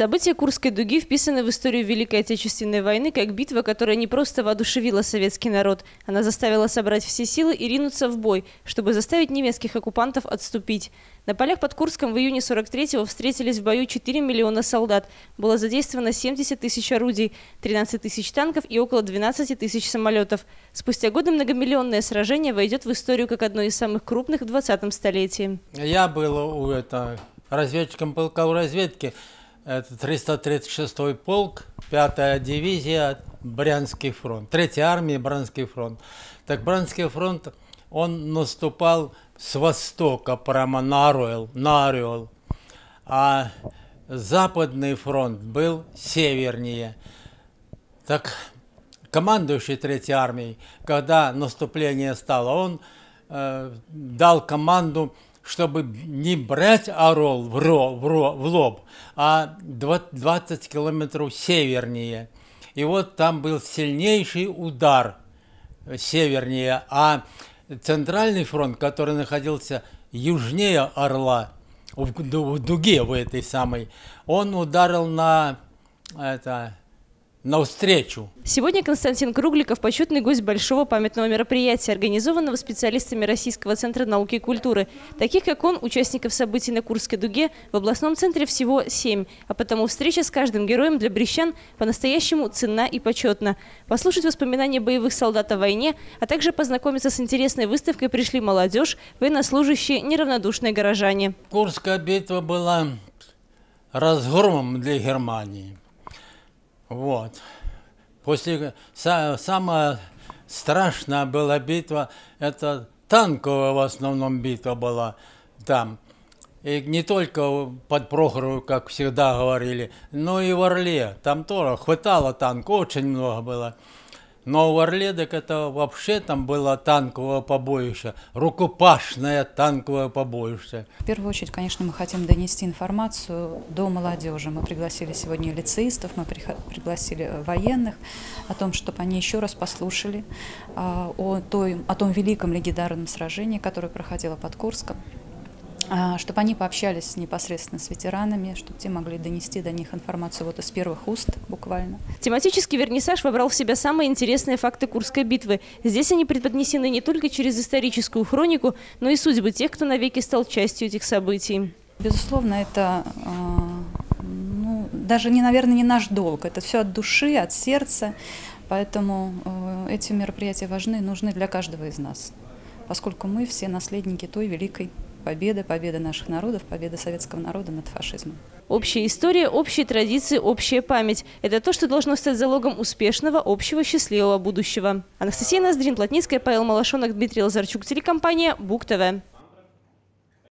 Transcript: События Курской дуги вписаны в историю Великой Отечественной войны как битва, которая не просто воодушевила советский народ. Она заставила собрать все силы и ринуться в бой, чтобы заставить немецких оккупантов отступить. На полях под Курском в июне 43-го встретились в бою 4 миллиона солдат. Было задействовано 70 тысяч орудий, 13 тысяч танков и около 12 тысяч самолетов. Спустя годы многомиллионное сражение войдет в историю как одно из самых крупных в 20-м столетии. Я был разведчиком полка разведки. Это 336-й полк, 5-я дивизия, Брянский фронт, 3-я армия, Брянский фронт. Так Брянский фронт, он наступал с востока прямо на Орел, а Западный фронт был севернее. Так командующий 3-й армией, когда наступление стало, он дал команду, чтобы не брать Орел в лоб, а 20 километров севернее. И вот там был сильнейший удар севернее, а Центральный фронт, который находился южнее Орла, в дуге в этой самой, он ударил навстречу. Сегодня Константин Кругликов – почетный гость большого памятного мероприятия, организованного специалистами Российского центра науки и культуры. Таких, как он, участников событий на Курской дуге в областном центре всего 7, а потому встреча с каждым героем для брянчан по-настоящему ценна и почетна. Послушать воспоминания боевых солдат о войне, а также познакомиться с интересной выставкой пришли молодежь, военнослужащие, неравнодушные горожане. Курская битва была разгромом для Германии. Вот. После самая страшная была битва, это танковая в основном битва была там. И не только под Прохоровкой, как всегда говорили, но и в Орле. Там тоже хватало танков, очень много было. Но в Варледок это вообще там было танковое побоище, рукопашное танковое побоище. В первую очередь, конечно, мы хотим донести информацию до молодежи. Мы пригласили сегодня лицеистов, мы пригласили военных, о том, чтобы они еще раз послушали о том великом легендарном сражении, которое проходило под Курском, чтобы они пообщались непосредственно с ветеранами, чтобы те могли донести до них информацию вот из первых уст буквально. Тематический вернисаж вобрал в себя самые интересные факты Курской битвы. Здесь они преподнесены не только через историческую хронику, но и судьбы тех, кто навеки стал частью этих событий. Безусловно, это даже, наверное, не наш долг. Это все от души, от сердца. Поэтому эти мероприятия важны и нужны для каждого из нас, поскольку мы все наследники той великой победы, победа наших народов, победа советского народа над фашизмом. Общая история, общие традиции, общая память – это то, что должно стать залогом успешного, общего, счастливого будущего. Анастасия Ноздрин-Плотницкая, Павел Малашонок, Дмитрий Лазарчук, телекомпания Буг-ТВ.